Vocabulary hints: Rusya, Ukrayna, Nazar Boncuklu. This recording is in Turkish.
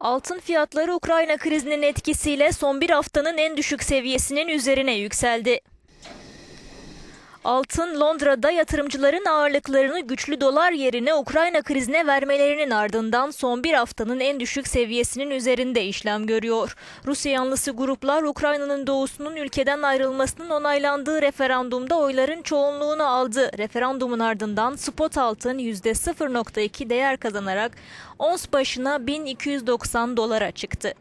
Altın fiyatları Ukrayna krizinin etkisiyle son bir haftanın en düşük seviyesinin üzerine yükseldi. Altın Londra'da yatırımcıların ağırlıklarını güçlü dolar yerine Ukrayna krizine vermelerinin ardından son bir haftanın en düşük seviyesinin üzerinde işlem görüyor. Rusya yanlısı gruplar Ukrayna'nın doğusunun ülkeden ayrılmasının onaylandığı referandumda oyların çoğunluğunu aldı. Referandumun ardından spot altın %0.2 değer kazanarak ons başına 1290 dolara çıktı.